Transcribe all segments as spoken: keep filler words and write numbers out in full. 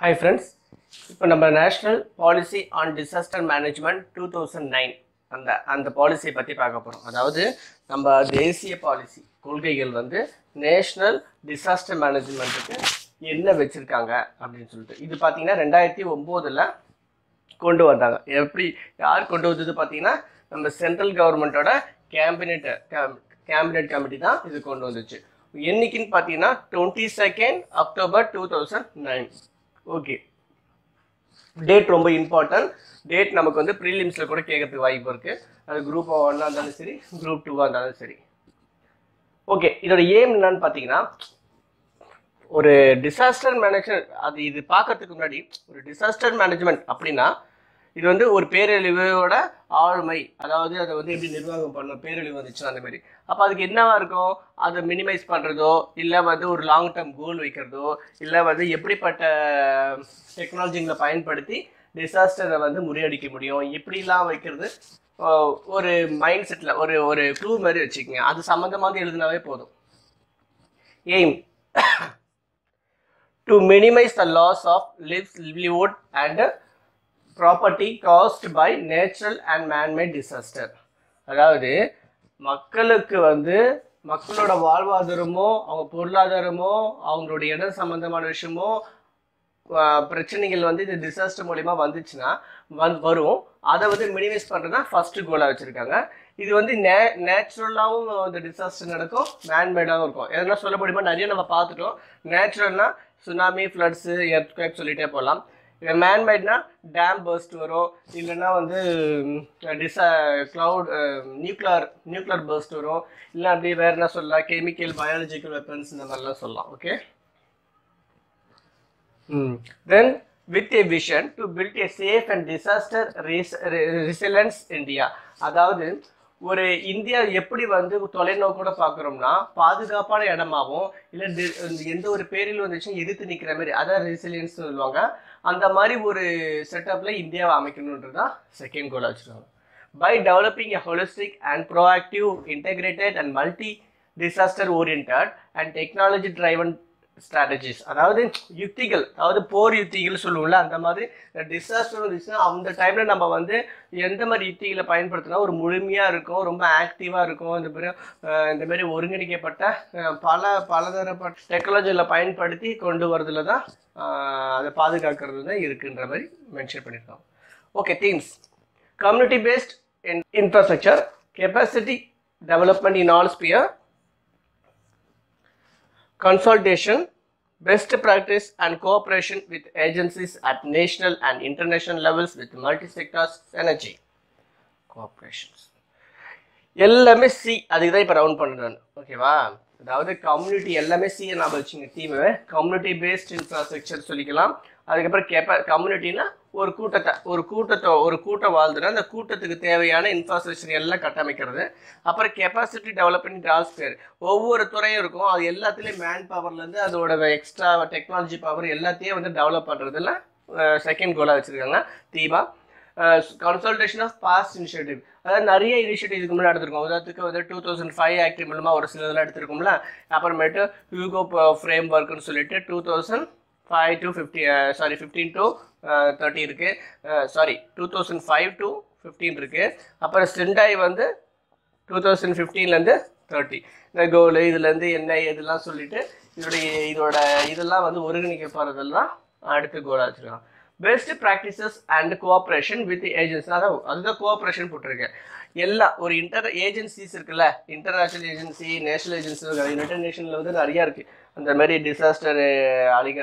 Hi friends, இப்போ நம்ம national policy on disaster management two thousand nine அந்த அந்த பாலிசியை பற்றி பார்க்க போகிறோம். அதாவது நம்ம தேசிய பாலிசி கொள்கைகள் வந்து நேஷ்னல் டிசாஸ்டர் மேனேஜ்மெண்ட்டுக்கு என்ன வச்சுருக்காங்க அப்படின்னு சொல்லிட்டு இது பார்த்திங்கன்னா ரெண்டாயிரத்தி ஒம்போதில் கொண்டு வந்தாங்க. எப்படி யார் கொண்டு வந்தது பார்த்திங்கன்னா நம்ம சென்ட்ரல் கவர்மெண்ட்டோட கேபினெட் கேபினெட் கமிட்டி தான் இது கொண்டு வந்துச்சு. என்றைக்குன்னு பார்த்தீங்கன்னா twenty second October two thousand nine. Okay, date ரொம்ப இம்பார்ட்டன்ட். டேட் நமக்கு வந்து ப்ரீலிம்ஸில் கூட கேட்கறதுக்கு வாய்ப்பு இருக்குது. அது குரூப் ஒன்னாக இருந்தாலும் சரி, குரூப் டூவாக இருந்தாலும் சரி. ஓகே, இதோட எய்ம் என்னன்னு பார்த்தீங்கன்னா ஒரு டிசாஸ்டர் மேனேஜ்மெண்ட் அது இது பார்க்கறதுக்கு முன்னாடி ஒரு டிசாஸ்டர் மேனேஜ்மெண்ட் அப்படின்னா இது வந்து ஒரு பேரழிவோட ஆளுமை, அதாவது அதை வந்து எப்படி நிர்வாகம் பண்ணணும், பேரழிவு வந்துச்சுன்னா அந்த மாதிரி. அப்போ அதுக்கு என்னவா இருக்கும், அதை மினிமைஸ் பண்ணுறதோ இல்லை வந்து ஒரு லாங் டேர்ம் கோல் வைக்கிறதோ இல்லை வந்து எப்படிப்பட்ட டெக்னாலஜிங்களை பயன்படுத்தி டிசாஸ்டரை வந்து முறியடிக்க முடியும், எப்படிலாம் வைக்கிறது ஒரு மைண்ட் செட்டில் ஒரு ஒரு க்ளூ மாதிரி வச்சுக்கோங்க. அது சம்மந்தமாக எழுதினாவே போதும். Aim to minimise the loss of lives livelihood and property caused by natural and manmade disaster. அதாவது மக்களுக்கு வந்து மக்களோட வாழ்வாதாரமோ அவங்க பொருளாதாரமோ அவங்களுடைய இடம் சம்பந்தமான விஷயமோ பிரச்சனைகள் வந்து இந்த டிசாஸ்டர் மூலிமா வந்துச்சுன்னா வந் வரும் அதை வந்து மினிமைஸ் பண்ணுறது தான் ஃபஸ்ட்டு கோலாக வச்சுருக்காங்க. இது வந்து நே நேச்சுரலாகவும் இந்த டிசாஸ்டர் நடக்கும், மேன்மேடாகவும் இருக்கும். எதனால் சொல்ல முடியுமா, நிறைய நம்ம பார்த்துட்டோம். நேச்சுரல்னால் சுனாமி, ஃப்ளட்ஸு, எர்த்குவேக் சொல்லிகிட்டே போகலாம். இப்போ மேன்மேட்னா டேம் பர்ஸ்ட் வரும், இல்லைன்னா வந்து டிசா க்ளவுட் நியூக்ளியர் நியூக்ளியர் பர்ஸ்ட் வரும், இல்லை அப்படியே வேறு என்ன சொல்லலாம், கெமிக்கல், பயாலஜிக்கல் வெப்பன்ஸ் இந்த மாதிரிலாம் சொல்லலாம். Okay, hmm then with a vision to build a safe and disaster resilience India. அதாவது ஒரு இந்தியா எப்படி வந்து தொலைநோக்கோட பார்க்குறோம்னா பாதுகாப்பான இடமாகவும் இல்லை எந்த ஒரு பேரில் வந்துச்சுன்னா எதிர்த்து நிற்கிற மாதிரி, அதான் ரெசிலியன்ஸ் சொல்லுவாங்க. அந்த மாதிரி ஒரு செட்டப்பில் இந்தியாவை அமைக்கணுன்றது தான் செகண்ட் கோலாக வச்சுருக்காங்க. By developing a holistic and proactive integrated and multi disaster orient and technology driven strategies. அதாவது யுக்திகள், அதாவது போர் யுக்திகள் சொல்லுவோம்ல அந்த மாதிரி டிசாஸ்டர் வந்துச்சுன்னா அந்த டைமில் நம்ம வந்து எந்த மாதிரி யுக்திகளை பயன்படுத்தினா ஒரு முழுமையாக இருக்கும், ரொம்ப ஆக்டிவாக இருக்கும். இந்த மாதிரி இந்த மாதிரி ஒருங்கிணைக்கப்பட்ட பல பலதரப்பட்ட டெக்னாலஜியில் பயன்படுத்தி கொண்டு வரதுல தான் அதை பாதுகாக்கிறது தான் இருக்குன்ற மாதிரி மென்ஷன் பண்ணியிருக்காங்க. Okay, themes community based in infrastructure, capacity development in all sphere, consultation, best practice and cooperation with agencies at national and international levels with multi-sector synergy, cooperations. எல்லாமே சி, அதுக்கு தான் இப்போ ரவுண்ட் பண்ணுறேன். ஓகேவா, அதாவது கம்யூனிட்டி எல்லாமே சியை நான் வச்சுங்க தீமை. கம்யூனிட்டி பேஸ்ட் இன்ஃப்ராஸ்ட்ரக்சர் சொல்லிக்கலாம். அதுக்கப்புறம் கேப்ப கம்யூனிட்டின்னா ஒரு கூட்டத்தை ஒரு கூட்டத்தை ஒரு கூட்டம் வாழ்ந்துன்னா அந்த கூட்டத்துக்கு தேவையான இன்ஃப்ராஸ்ட்ரக்சர் எல்லாம் கட்டமைக்கிறது. அப்புறம் கெப்பாசிட்டி டெவலப்மெண்ட் டிரான்ஸ்பேர், ஒவ்வொரு துறையும் இருக்கும், அது எல்லாத்துலேயும் மேன் பவர்லேருந்து அதோட எக்ஸ்ட்ரா டெக்னாலஜி பவர் எல்லாத்தையும் வந்து டெவலப் பண்ணுறதுல செகண்ட் கோலாக வச்சுருக்காங்க. தீபா கன்சல்டேஷன் ஆஃப் பாஸ்ட் இனிஷியேட்டிவ், அதாவது நிறைய இனிஷியேட்டிவ் இதுக்கு முன்னாடி எடுத்திருக்கோம். உதாரணத்துக்கு வந்து டூ தௌசண்ட் ஃபைவ் ஆக்ட் மூலமாக ஒரு சில இதெல்லாம் எடுத்திருக்கோம்ல. அப்புறமேட்டு ஹியூகோ ஃப்ரேம் ஒர்க்குன்னு சொல்லிட்டு two thousand five to fifty sorry fifteen to thirty இருக்குது sorry two thousand five to fifteen இருக்குது. அப்புறம் ஸ்டெண்டாய் வந்து டூ தௌசண்ட் ஃபிஃப்டீன்லேருந்து தேர்ட்டி இந்த கோல் இதுலேருந்து என்ன இதெல்லாம் சொல்லிட்டு இதோடைய இதோட இதெல்லாம் வந்து ஒருங்கிணைக்க போகிறதெல்லாம் அடுத்து கோலாக வச்சுருக்காங்க. Best practices and cooperation with agency, அதான் அதுதான் கோஆப்ரேஷன் போட்டிருக்கேன். எல்லாம் ஒரு இன்டர் ஏஜென்சிஸ் இருக்குல்ல, இன்டர்நேஷ்னல் ஏஜென்சி, நேஷனல் ஏஜென்சி, இன்டர்நேஷனலில் வந்து நிறையா இருக்குது. அந்த மாதிரி டிசாஸ்டர் அழிக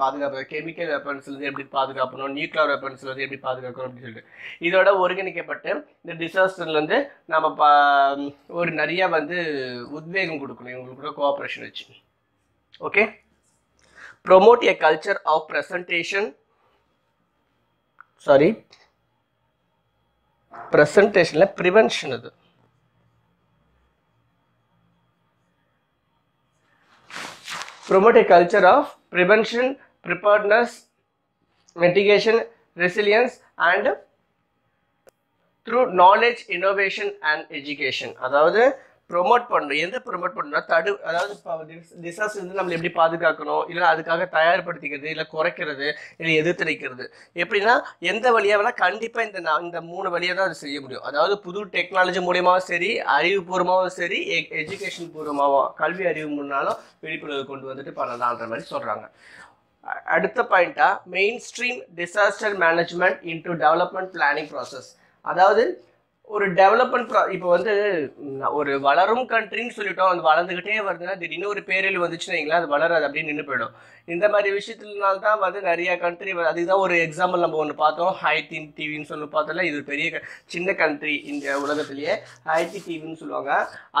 பாதுகாப்பு, கெமிக்கல் வெப்பன்ஸ்லேருந்து எப்படி பாதுகாக்கணும், நியூக்ளியர் வெப்பன்ஸ்லேருந்து எப்படி பாதுகாக்கணும் அப்படின்னு சொல்லிட்டு இதோட ஒருங்கிணைக்கப்பட்டு இந்த டிசாஸ்டர்லேருந்து நம்ம பா ஒரு நிறையா வந்து உத்வேகம் கொடுக்கணும் இவங்களுக்கு கூட கோஆப்ரேஷன் வச்சு. Okay, promote a culture of presentation sorry ப்ரெசன்டேஷன்ல ப்ரிவென்ஷன், அது promote a culture of prevention, preparedness, mitigation, resilience and through knowledge, innovation and education. அதாவது ப்ரொமோட் பண்ணணும். எந்த ப்ரொமோட் பண்ணணும்னா தடு அதாவது டிசாஸ்டர் வந்து நம்மளை எப்படி பாதுகாக்கணும், இல்லைன்னா அதுக்காக தயார்படுத்திக்கிறது, இல்லை குறைக்கிறது, இல்லை எதிர்த்தளிக்கிறது, எப்படின்னா எந்த வழியாக வேணால் கண்டிப்பாக இந்த இந்த மூணு வழியாக தான் அது செய்ய முடியும். அதாவது புது டெக்னாலஜி மூலியமாகவும் சரி, அறிவுபூர்வமாகவும் சரி, எ எஜுகேஷன் பூர்வமாகவும் கல்வி அறிவு முன்னாலும் விழிப்புணர்வு கொண்டு வந்துட்டு பண்ணலான்ற மாதிரி சொல்கிறாங்க. அடுத்த பாயிண்ட்டாக mainstream disaster management into development planning process. அதாவது ஒரு டெவலப்மெண்ட் ப்ரா இப்போ வந்து ஒரு வளரும் கண்ட்ரின்னு சொல்லிட்டோம், அது வளர்ந்துக்கிட்டே வருதுன்னா திடீர்னு ஒரு பேரில் வந்துச்சுன்னு வைங்களா, அது வளராது, அப்படியே நின்று போயிடும். இந்த மாதிரி விஷயத்துலனால்தான் வந்து நிறையா கண்ட்ரி, அதுதான் ஒரு எக்ஸாம்பிள் நம்ம ஒன்று பார்த்தோம், ஹைத்தின் டிவின்னு சொல்லி பார்த்தோம்ல, இது பெரிய சின்ன கண்ட்ரி இந்த உலகத்துலேயே, ஹைத்தி டிவின்னு சொல்லுவாங்க.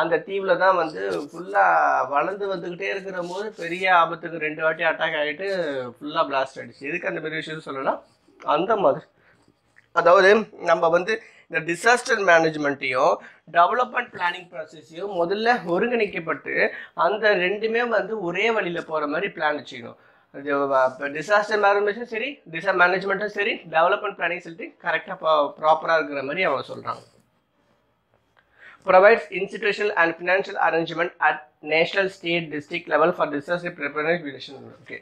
அந்த தீவில் தான் வந்து ஃபுல்லாக வளர்ந்து வந்துக்கிட்டே இருக்கிற போது பெரிய ஆபத்துக்கு ரெண்டு வாட்டி அட்டாக் ஆகிட்டு ஃபுல்லாக பிளாஸ்ட் ஆகிடுச்சு. எதுக்கு அந்த மாதிரி விஷயம் சொல்லணும்னா அந்த மாதிரி, அதாவது நம்ம வந்து இந்த டிசாஸ்டர் மேனேஜ்மெண்ட்டையும் டெவலப்மெண்ட் பிளானிங் ப்ராசஸையும் முதல்ல ஒருங்கிணைக்கப்பட்டு அந்த ரெண்டுமே வந்து ஒரே வழியில் போகிற மாதிரி பிளான் வச்சுக்கணும். டிசாஸ்டர் மேனேஜ்மெண்ட்டும் சரி, டிசா மேனேஜ்மெண்ட்டும் சரி, டெவலப்மெண்ட் பிளானிங் சொல்லிட்டு கரெக்டாக ப்ராப்பராக இருக்கிற மாதிரி அவங்க சொல்கிறாங்க. provides institutional and financial arrangement at national, state, district level for disaster preparedness relations. okay,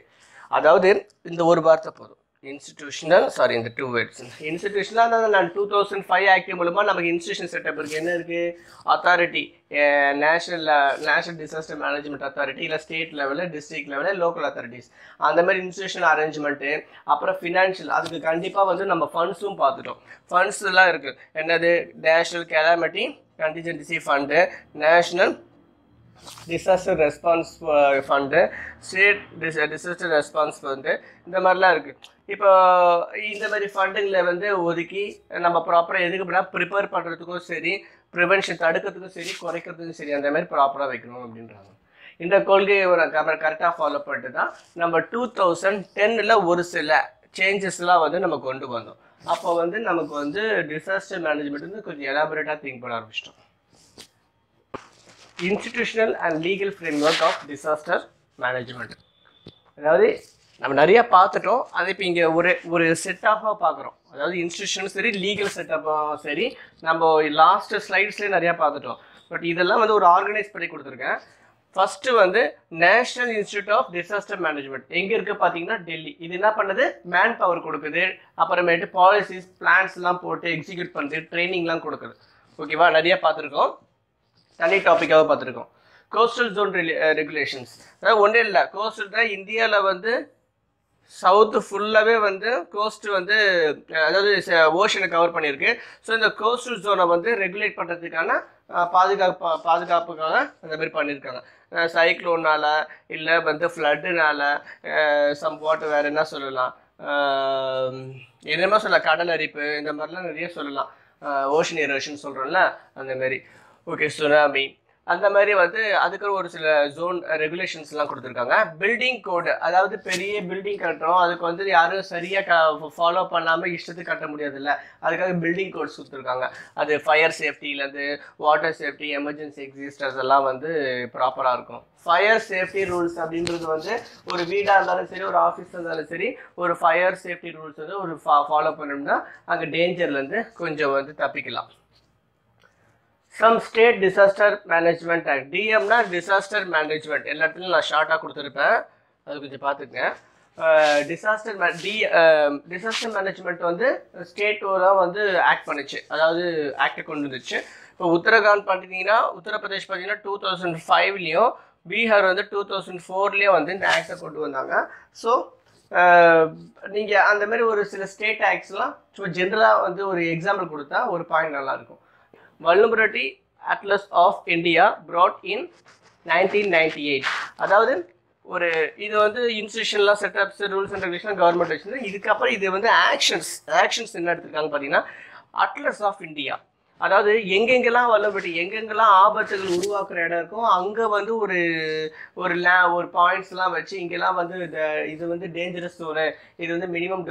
அதாவது இந்த ஒரு வார்த்தை போதும், இன்ஸ்டிடியூஷனல். சாரி, இந்த டூ வேர்ட்ஸ் இன்ஸ்டிடியூஷனல். அதாவது நான் டூ தௌசண்ட் ஃபைவ் ஆக்ட் மூலமாக நமக்கு இன்ஸ்டிடியூஷன் செட்டப் இருக்குது. என்ன இருக்குது? Authority, national national disaster management authority, இல்லை ஸ்டேட் லெவலில், டிஸ்ட்ரிக்ட் லெவலில், லோக்கல் அத்தாரிட்டிஸ், அந்த மாதிரி இன்ஸ்டிடியூஷனல் அரேஞ்ச்மெண்ட்டு. அப்புறம் ஃபினான்ஷியல், அதுக்கு கண்டிப்பாக வந்து நம்ம ஃபண்ட்ஸும் பார்த்துட்டோம். ஃபண்ட்ஸ் எல்லாம் இருக்குது. என்னது? National calamity contingency fund, national disaster response fund, state டிச டிசாஸ்டர் ரெஸ்பான்ஸ் ஃபண்டு, இந்த மாதிரிலாம் இருக்குது. இப்போ இந்த மாதிரி ஃபண்டுங்களை வந்து ஒதுக்கி நம்ம ப்ராப்பராக எதுக்கு அப்படின்னா ப்ரிப்பேர் பண்ணுறதுக்கும் சரி, ப்ரிவென்ஷன் தடுக்கிறதுக்கும் சரி, குறைக்கிறதுக்கும் சரி, அந்த மாதிரி ப்ராப்பராக வைக்கணும் அப்படின்றாங்க. இந்த கொள்கையை ஒரு கரெக்டாக ஃபாலோ பண்ணிட்டு தான் நம்ம டூ தௌசண்ட் டென்னில் ஒரு சில சேஞ்சஸ்லாம் வந்து நம்ம கொண்டு வந்தோம். அப்போ வந்து நமக்கு வந்து டிசாஸ்டர் மேனேஜ்மெண்ட் வந்து கொஞ்சம் எலாபரேட்டாக திங்க் பண்ண ஆரம்பிச்சிட்டோம். Institutional and legal framework of disaster management. அதாவது நம்ம நிறையா பார்த்துட்டோம், அதை இப்போ இங்கே ஒரு ஒரு செட்டப்பாக பார்க்குறோம். அதாவது இன்ஸ்டிடியூஷனும் சரி, லீகல் செட்டப்பும் சரி, நம்ம லாஸ்ட் ஸ்லைட்ஸ்லேயே நிறையா பார்த்துட்டோம். பட் இதெல்லாம் வந்து ஒரு ஆர்கனைஸ் பண்ணி கொடுத்துருக்கேன். ஃபஸ்ட்டு வந்து national institute of disaster management எங்கே இருக்குது பார்த்தீங்கன்னா டெல்லி. இது என்ன பண்ணுது? மேன் பவர் கொடுக்குது, அப்புறமேட்டு பாலிசிஸ் பிளான்ஸ்லாம் போட்டு எக்ஸிக்யூட் பண்ணுது, ட்ரைனிங்லாம் கொடுக்குது. ஓகேவா? நிறையா பார்த்துருக்கோம், தனி டாப்பிக்காக பார்த்துருக்கோம். கோஸ்டல் ஜோன் ரெகுலேஷன்ஸ், அதாவது ஒன்றே இல்லை, கோஸ்டல் தான் இந்தியாவில் வந்து சவுத்து ஃபுல்லாகவே வந்து கோஸ்ட் வந்து அதாவது ஓஷனை கவர் பண்ணியிருக்கு. ஸோ இந்த கோஸ்டல் ஜோனை வந்து ரெகுலேட் பண்ணுறதுக்கான பாதுகாப்பு பாதுகாப்புக்காக அந்த மாதிரி பண்ணியிருக்காங்க. சைக்ளோனால் இல்லை வந்து ஃப்ளட்டுனால், சம் வாட் வேறு என்ன சொல்லலாம், என்னமா சொல்லலாம், கடல் அரிப்பு, இந்த மாதிரிலாம் நிறைய சொல்லலாம். ஓஷன் எரோஷன் சொல்கிறோம்ல, அந்த மாதிரி. ஓகே, சுனாமி, அந்த மாதிரி வந்து அதுக்குன்னு ஒரு சில ஜோன் ரெகுலேஷன்ஸ்லாம் கொடுத்துருக்காங்க. பில்டிங் கோடு, அதாவது பெரிய பில்டிங் கட்டுறோம், அதுக்கு வந்து யாரும் சரியாக ஃபாலோ பண்ணாமல் இஷ்டத்துக்கு கட்ட முடியாதுல்ல, அதுக்காக பில்டிங் கோட்ஸ் கொடுத்துருக்காங்க. அது ஃபயர் சேஃப்டியிலேருந்து வாட்டர் சேஃப்டி, எமர்ஜென்சி எக்ஸிஸ்டர்ஸ் எல்லாம் வந்து ப்ராப்பராக இருக்கும். ஃபயர் சேஃப்டி ரூல்ஸ் அப்படின்றது வந்து ஒரு வீடாக இருந்தாலும் சரி, ஒரு ஆஃபீஸாக இருந்தாலும் சரி, ஒரு ஃபயர் சேஃப்டி ரூல்ஸ் வந்து ஒரு ஃபா ஃபாலோ பண்ணோம்னா அங்கே டேஞ்சர்லேருந்து கொஞ்சம் வந்து தப்பிக்கலாம். Some state disaster management act, டிஎம்னா டிசாஸ்டர் மேனேஜ்மெண்ட், எல்லா இடத்துலையும் நான் ஷார்ட்டாக கொடுத்துருப்பேன், அது கொஞ்சம் பார்த்துக்கங்க. டிசாஸ்டர் மே டி டிசாஸ்டர் மேனேஜ்மெண்ட் வந்து ஸ்டேட்டோலாம் வந்து ஆக்ட் பண்ணிச்சு, அதாவது ஆக்டை கொண்டு வந்துச்சு. இப்போ உத்தரகாண்ட் பார்த்துட்டிங்கன்னா, உத்தரப்பிரதேஷ் பார்த்தீங்கன்னா டூ தௌசண்ட் ஃபைவ்லேயும், பீகார் வந்து டூ தௌசண்ட் ஃபோர்லேயும் வந்து இந்த ஆக்டை கொண்டு வந்தாங்க. ஸோ நீங்கள் அந்த மாதிரி ஒரு சில ஸ்டேட் ஆக்ட்ஸ்லாம் ஸோ ஜென்ரலாக வந்து ஒரு எக்ஸாம்பிள் கொடுத்தா ஒரு பாயிண்ட் நல்லாயிருக்கும். Vulnerability atlas of India brought in nineteen ninety-eight. அதாவது ஒரு இது வந்து இன்ஸ்டிடியூஷன்லாம் setups rules and regulation government வச்சுருந்து, இதுக்கப்புறம் இது வந்து ஆக்ஷன்ஸ் ஆக்ஷன்ஸ் என்ன எடுத்துருக்காங்க பார்த்தீங்கன்னா அட்லஸ் ஆஃப் இந்தியா. அதாவது எங்கெங்கெல்லாம் வல்லபடி எங்கெங்கெல்லாம் ஆபத்துகள் உருவாக்குற இடம் இருக்கும், அங்கே வந்து ஒரு ஒரு லே ஒரு பாயிண்ட்ஸ்லாம் வச்சு இங்கெல்லாம் வந்து இது வந்து டேஞ்சரஸ் ஜோனு, இது வந்து மினிமம்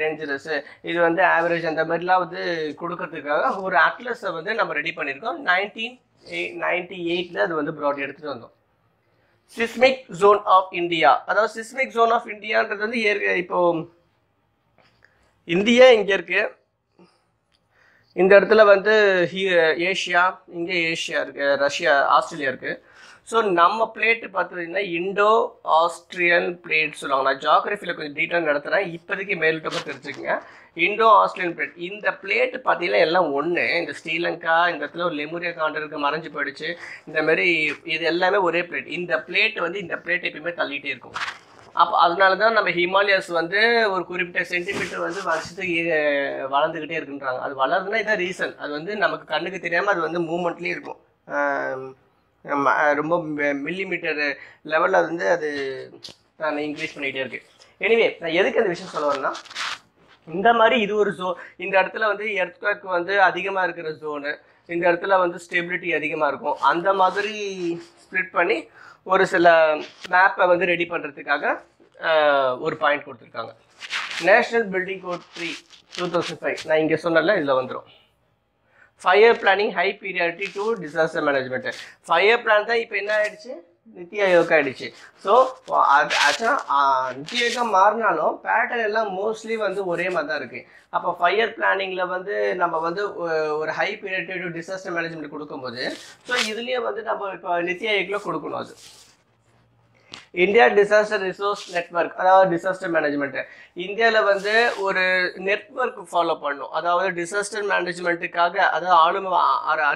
டேஞ்சரஸு, இது வந்து ஆவரேஜ், அந்த மாதிரிலாம் வந்து கொடுக்கறதுக்காக ஒரு அட்லஸை வந்து நம்ம ரெடி பண்ணியிருக்கோம். நைன்டீன் எயிட் நைன்டி எயிட்டில் அது வந்து ப்ராட் எடுத்துகிட்டு வந்தோம். சிஸ்மிக் ஜோன் ஆஃப் இந்தியா, அதாவது சிஸ்மிக் ஜோன் ஆஃப் இந்தியான்றது வந்து ஏற்க இப்போது இந்தியா இங்கே இருக்குது, இந்த இடத்துல வந்து ஏஷியா, இங்கே ஏஷியா இருக்குது, ரஷ்யா, ஆஸ்திரேலியா இருக்குது. ஸோ நம்ம பிளேட்டு பார்த்துக்கிட்டிங்கன்னா இண்டோ ஆஸ்திரியன் பிளேட் சொல்லுவாங்க. நான் ஜாகிரஃபியில் கொஞ்சம் டீட்டெயில் நடத்துகிறேன், இப்போதைக்கு மேல்கிட்ட தெரிஞ்சுக்கங்க. இண்டோ ஆஸ்திரியன் பிளேட், இந்த பிளேட்டு பார்த்தீங்கன்னா எல்லாம் ஒன்று. இந்த ஸ்ரீலங்கா இந்த இடத்துல ஒரு லெமுரியா காண்டருக்கு மறைஞ்சு போயிடுச்சு. இந்தமாரி இது எல்லாமே ஒரே பிளேட். இந்த பிளேட்டு வந்து இந்த பிளேட் எப்பயுமே தள்ளிகிட்டே இருக்கும். அப்போ அதனால தான் நம்ம ஹிமாலயாஸ் வந்து ஒரு குறிப்பிட்ட சென்டிமீட்டர் வந்து வருஷத்துக்கு வளர்ந்துக்கிட்டே இருக்குன்றாங்க. அது வளருதுன்னா இதுதான் ரீசன். அது வந்து நமக்கு கண்ணுக்கு தெரியாமல் அது வந்து மூமெண்ட்லேயே இருக்கும். ரொம்ப மில்லிமீட்டர் லெவலில் வந்து அது நான் இன்க்ரீஸ் பண்ணிகிட்டே இருக்கு. எனிவே, நான் எதுக்கு அந்த விஷயம் சொல்லுவேன்னா, இந்த மாதிரி இது ஒரு ஜோ இந்த இடத்துல வந்து எர்த்குவேக் வந்து அதிகமாக இருக்கிற ஜோனு, இந்த இடத்துல வந்து ஸ்டெபிலிட்டி அதிகமாக இருக்கும். அந்த மாதிரி ஸ்ப்ளிட் பண்ணி ஒரு சில மேப்பை வந்து ரெடி பண்ணுறதுக்காக ஒரு பாயிண்ட் கொடுத்துருக்காங்க. National building code three two thousand five நான் இங்கே சொன்னல, இதில் வந்துடும். Fire planning high priority to disaster management. Fire plan தான் இப்போ என்ன ஆகிடுச்சு, நித்தி ஆயோக் ஆகிடுச்சு. ஸோ அது ஆக்சுவலாக நித்தி ஆயோக்காக மாறினாலும் பேட்டர்ன் எல்லாம் மோஸ்ட்லி வந்து ஒரே மாதிரி தான் இருக்குது. அப்போ ஃபயர் பிளானிங்கில் வந்து நம்ம வந்து ஒரு high priority to disaster management கொடுக்கும்போது, ஸோ இதுலேயே வந்து நம்ம இப்போ நித்தி ஆயோக்கில் கொடுக்கணும். அது இந்தியா டிசாஸ்டர் ரிசோர்ஸ் நெட்வொர்க், அதாவது டிசாஸ்டர் மேனேஜ்மெண்ட்டு இந்தியாவில் வந்து ஒரு நெட்வொர்க் ஃபாலோ பண்ணும். அதாவது டிசாஸ்டர் மேனேஜ்மெண்ட்டுக்காக, அதாவது ஆளுமை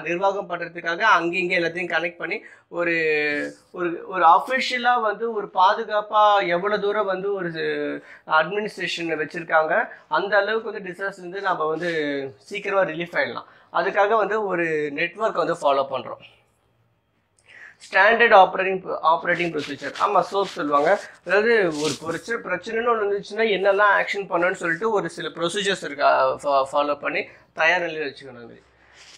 நிர்வாகம் பண்ணுறதுக்காக அங்கங்கே எல்லாத்தையும் கனெக்ட் பண்ணி ஒரு ஒரு ஒரு அஃபிஷியலாக வந்து ஒரு பாதுகாப்பாக எவ்வளோ தூரம் வந்து ஒரு அட்மினிஸ்ட்ரேஷன் வச்சுருக்காங்க, அந்த அளவுக்கு வந்து டிசாஸ்டர் வந்து நம்ம வந்து சீக்கிரமாக ரிலீஃப் ஆகிடலாம். அதுக்காக வந்து ஒரு நெட்வொர்க் வந்து ஃபாலோ பண்ணுறோம். ஸ்டாண்டர்ட் ஆப்ரேட்டிங் ஆப்ரேட்டிங் ப்ரொசீஜர், ஆமாம் சோப் சொல்லுவாங்க. அதாவது ஒரு பிரச்சனை பிரச்சனைன்னு ஒன்று இருந்துச்சுன்னா என்னெல்லாம் ஆக்ஷன் பண்ணணும்னு சொல்லிட்டு ஒரு சில ப்ரொசீஜர்ஸ் இருக்கா, ஃபாலோ பண்ணி தயார் நிலையில் வச்சுக்கணும்.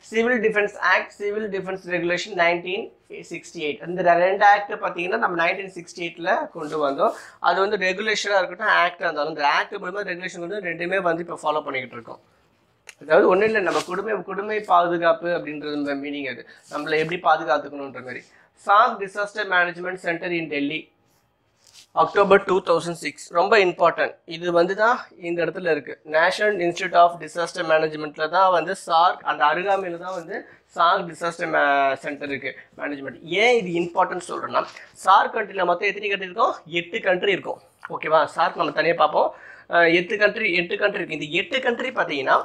Civil defence act, civil defence regulation nineteen sixty eight இந்த ரெண்டு ஆக்ட் பார்த்தீங்கன்னா நம்ம நைன்டீன் சிக்ஸ்டி எயிட்டில் கொண்டு வந்தோம். அது வந்து ரெகுலேஷனாக இருக்கட்டும், ஆக்டாக இருந்தாலும் இந்த ஆக்ட் மூலமாக ரெகுலேஷன் வந்து ரெண்டுமே வந்து இப்போ ஃபாலோ பண்ணிக்கிட்டு இருக்கோம். அதாவது ஒன்றும் இல்லை, நம்ம குடும்ப குடும்ப பாதுகாப்பு அப்படின்றது மீனிங், அது நம்மளை எப்படி பாதுகாத்துக்கணுன்ற மாதிரி. SAARC disaster management centre in Delhi, October two thousand six ரொம்ப இம்பார்ட்டன்ட். இது வந்து தான் இந்த இடத்துல இருக்குது. நேஷனல் இன்ஸ்டியூட் ஆஃப் டிசாஸ்டர் மேனேஜ்மெண்ட்டில் தான் வந்து சார்க், அந்த அருகாமையில் தான் வந்து சார்க் டிசாஸ்டர் மே சென்டர் இருக்குது மேனேஜ்மெண்ட். ஏன் இது இம்பார்ட்டன்ட் சொல்கிறேன்னா, சார்க் கண்ட்ரியில் மொத்தம் எத்தனை கண்ட்ரி இருக்கும், எட்டு கண்ட்ரி இருக்கும். ஓகேவா, சார்க் நம்ம தனியாக பார்ப்போம். எட்டு கண்ட்ரி எட்டு கண்ட்ரி இருக்குது. இந்த எட்டு கண்ட்ரி பார்த்தீங்கன்னா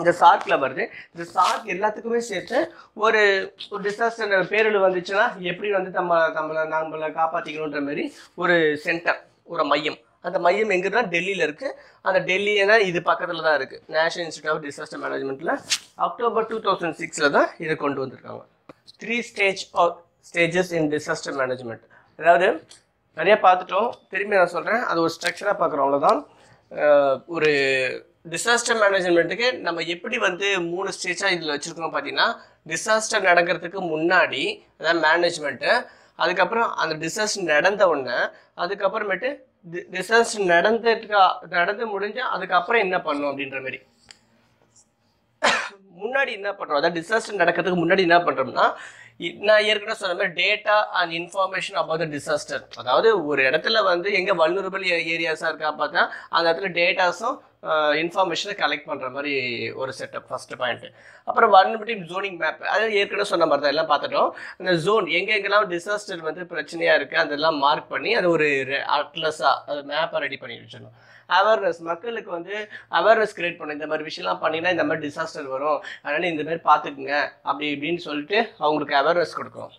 இந்த சார்க்கில் வருது. இந்த சார்க் எல்லாத்துக்குமே சேர்த்து ஒரு ஒரு டிசாஸ்டர் பேரில் வந்துச்சுன்னா எப்படி வந்து நம்ம நம்மளை நம்மளை காப்பாற்றிக்கணுன்ற மாதிரி ஒரு சென்டர், ஒரு மையம். அந்த மையம் எங்கன்னா டெல்லியில் இருக்குது. அந்த டெல்லினா இது பக்கத்தில் தான் இருக்குது. நேஷனல் இன்ஸ்டியூட் ஆஃப் டிசாஸ்டர் மேனேஜ்மெண்ட்டில் அக்டோபர் டூ தௌசண்ட் சிக்ஸில் தான் இதை கொண்டு வந்திருக்காங்க. Three stage or stages in disaster management. அதாவது நிறையா பார்த்துட்டோம், திரும்பி நான் சொல்கிறேன். அது ஒரு ஸ்ட்ரக்சராக பார்க்குறோம். அவ்வளோதான். ஒரு டிசாஸ்டர் மேனேஜ்மெண்ட்டுக்கு நம்ம எப்படி வந்து மூணு ஸ்டேஜாக இதில் வச்சுருக்கோம் பார்த்தீங்கன்னா, டிசாஸ்டர் நடக்கிறதுக்கு முன்னாடி அதாவது மேனேஜ்மெண்ட்டு, அதுக்கப்புறம் அந்த டிசாஸ்டர் நடந்த உடனே, அதுக்கப்புறமேட்டு டி டிசாஸ்டர் நடந்துட்டு நடந்து முடிஞ்சால் அதுக்கப்புறம் என்ன பண்ணணும் அப்படின்ற மாதிரி. முன்னாடி என்ன பண்ணுறோம், அதாவது டிசாஸ்டர் நடக்கிறதுக்கு முன்னாடி என்ன பண்ணுறோம்னா, நான் ஏற்கனவே சொன்ன மாதிரி data and information about the disaster. அதாவது ஒரு இடத்துல வந்து எங்கே வல்னரபிள் ஏரியாஸாக இருக்கா பார்த்தா அந்த இடத்துல டேட்டாஸும் இன்ஃபார்மேஷனை கலெக்ட் பண்ணுற மாதிரி ஒரு செட்டப், ஃபஸ்ட்டு பாயிண்ட்டு. அப்புறம் வல்னரபிலிட்டி ஜோனிங் மேப், அதாவது ஏற்கனவே சொன்ன மாதிரி தான் எல்லாம் பார்த்துட்டோம். அந்த ஜோன் எங்கெங்கெல்லாம் டிசாஸ்டர் வந்து பிரச்சனையாக இருக்குது அதெல்லாம் மார்க் பண்ணி அது ஒரு அட்லஸாக அது மேப்பை ரெடி பண்ணி வச்சிடணும். அவேர்னஸ், மக்களுக்கு வந்து அவேர்னஸ் கிரியேட் பண்ண, இந்த மாதிரி விஷயம்லாம் பண்ணிங்கன்னா இந்த மாதிரி டிசாஸ்டர் வரும், அதனால் இந்த மாதிரி பார்த்துக்குங்க அப்படி இப்படின்னு சொல்லிட்டு அவங்களுக்கு அவேர்னஸ் கொடுக்கும்.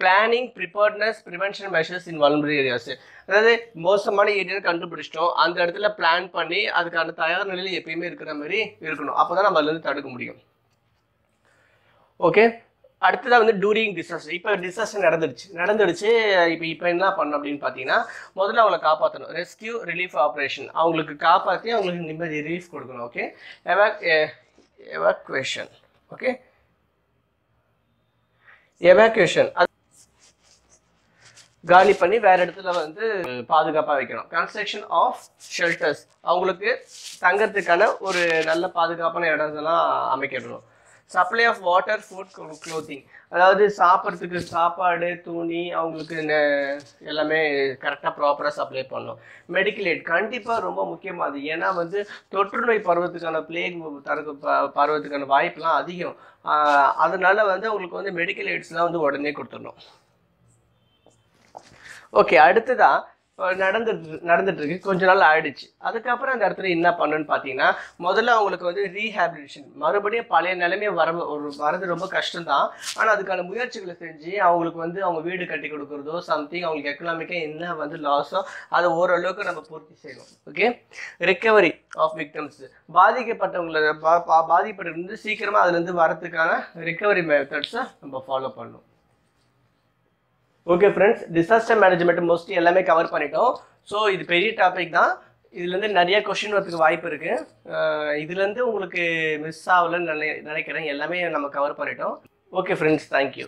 Planning, preparedness, prevention measures in vulnerable areas. அதாவது மோசமான ஏரியாவில் கண்டுபிடிச்சிட்டோம், அந்த இடத்துல பிளான் பண்ணி அதுக்கான தயார் நிலையில் எப்பயுமே இருக்கிற மாதிரி இருக்கணும். அப்போ தான் நம்ம அதுலேருந்து தடுக்க முடியும். ஓகே, அடுத்ததாக வந்து டூரிங் டிசாஸ்டர். இப்போ டிசாஸ்டர் நடந்துடுச்சு நடந்துடுச்சு இப்போ இப்போ என்ன பண்ணணும் அப்படின்னு பார்த்தீங்கன்னா, முதல்ல அவங்களை காப்பாற்றணும். ரெஸ்கியூ ரிலீஃப் ஆப்ரேஷன், அவங்களுக்கு காப்பாற்றி அவங்களுக்கு நிம்மதி ரிலீஃப் கொடுக்கணும். Okay, evac evacuation okay evacuation காலி பண்ணி வேற இடத்துல வந்து பாதுகாப்பாக வைக்கணும். கன்ஸ்ட்ரக்ஷன் ஆஃப் ஷெல்டர்ஸ், அவங்களுக்கு தங்கறதுக்கான ஒரு நல்ல பாதுகாப்பான இடம்லாம் அமைக்கணும். Supply of water, food, clothing, அதாவது சாப்பிட்றதுக்கு சாப்பாடு, துணி அவங்களுக்கு எல்லாமே கரெக்டாக ப்ராப்பராக சப்ளை பண்ணணும். மெடிக்கல் எய்ட் கண்டிப்பாக ரொம்ப முக்கியமானது. ஏன்னா வந்து தொற்று நோய் பரவதுக்கான பிளேக் தரக்கு பரவதுக்கான வாய்ப்புலாம் அதிகம். அதனால வந்து அவங்களுக்கு வந்து மெடிக்கல் எய்ட்ஸ்லாம் வந்து உடனே கொடுத்துடணும். ஓகே, அடுத்ததான் நடந்துட்டு நடந்துட்டு இருக்கு, கொஞ்ச நாள் ஆயிடுச்சு. அதுக்கப்புறம் அந்த இடத்துல என்ன பண்ணணும்னு பார்த்தீங்கன்னா, முதல்ல அவங்களுக்கு வந்து ரீஹாபிலிட்டேஷன், மறுபடியும் பழைய நிலைமையை வர ஒரு வரது ரொம்ப கஷ்டம்தான். ஆனால் அதுக்கான முயற்சிகளை செஞ்சு அவங்களுக்கு வந்து அவங்க வீடு கட்டி கொடுக்குறதோ சம்திங் அவங்களுக்கு எக்கனாமிக்காக என்ன வந்து லாஸோ அதை ஓரளவுக்கு நம்ம பூர்த்தி செய்வோம். ஓகே, ரெக்கவரி ஆஃப் விக்டம்ஸ், பாதிக்கப்பட்டவங்கள பா பாதிக்கப்பட்டவங்க சீக்கிரமாக அதுலேருந்து வரதுக்கான ரெக்கவரி மெத்தட்ஸை நம்ம ஃபாலோ பண்ணணும். Okay friends, disaster management mostly எல்லாமே கவர் பண்ணிட்டோம். ஸோ இது பெரிய டாபிக் தான், இதுலேருந்து நிறைய கொஸ்டின் வரதுக்கு வாய்ப்பு இருக்குது. இதுலேருந்து உங்களுக்கு மிஸ் ஆகலன்னு நினை நினைக்கிறேன் எல்லாமே நம்ம கவர் பண்ணிட்டோம். Okay friends, thank you.